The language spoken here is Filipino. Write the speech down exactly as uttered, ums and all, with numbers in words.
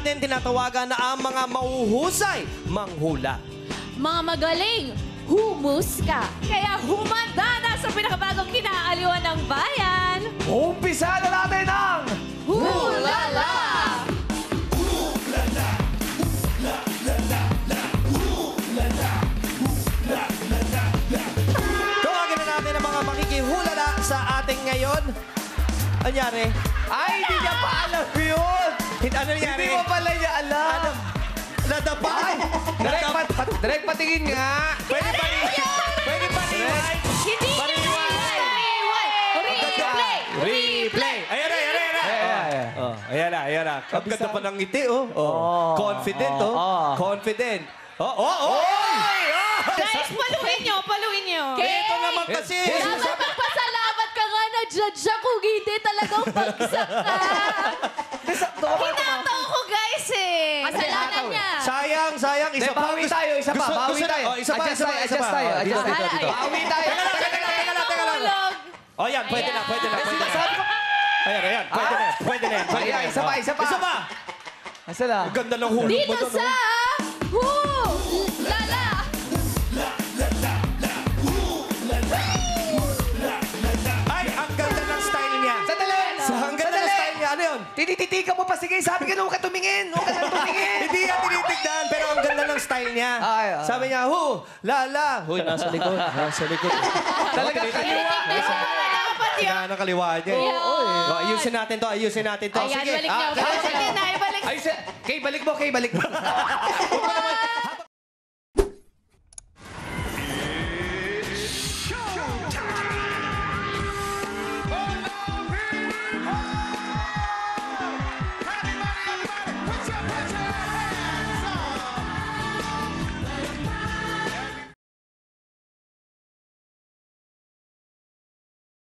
natin tinatawagan na ang mga mauhusay manghula. Mga magaling, humusga. Kaya humanda na sa pinakabagong kinaaliwan ng bayan. Umpisa na natin ang Hulala! Hulala! Hulala! Hulala! Hulala! Tawagin na natin ang mga makikihulala sa ating ngayon. Anyari? Ay, hindi niya pa alam yun! Ano nangyari? Hindi mo pala niya alam! Ano? Nadapa! Direk, pat, pat, direk patingin nga! Pwede pa rin! Pwede pa rin! Hindi nyo na-rewind! Replay! Replay! Ayan na, ayan na, ayan na! Ayan na, ayan na. Ang ganda pa ng ngiti, oh. Confident, oh. Confident. Oh, oh, oh! Guys, paluin nyo, paluin nyo. Ito naman kasi! Dapat magpasalamat ka nga na-judge ako, hindi talagang pagsak ka! Hinato ko, guys, eh! Masalanan niya! Sayang, sayang, isa pa. Bawi tayo, isa pa. Bawi tayo. Isa pa, isa pa. Adjust tayo. Dito, dito, dito. Bawi tayo. Teka lang, teka lang, teka lang, teka lang. O, yan, pwede na, pwede na. Ayan, ayan, pwede na, pwede na. Ayan, isa pa, isa pa. Isa pa! Masala. Ang ganda ng hulog mo doon. Dito sa... Hulala! Ay, ang ganda ng style niya. Sadali! Ang ganda ng style niya. Ano yun? Titititika mo pa, sige. Sabi ka, huwag ka tumingin. Huwag ka lang tumingin. Hindi yan tinitignan, pero ang ganda ng style niya. Sabi niya, hu, lala. Huy, nasa likod. Nasa likod. Talagang kaliwa. Ano kaliwaan niya? Ayusin natin to, ayusin natin to. Ayan, balik niyo. Ayusin na, ibalik. Kay, balik mo, kay, balik mo.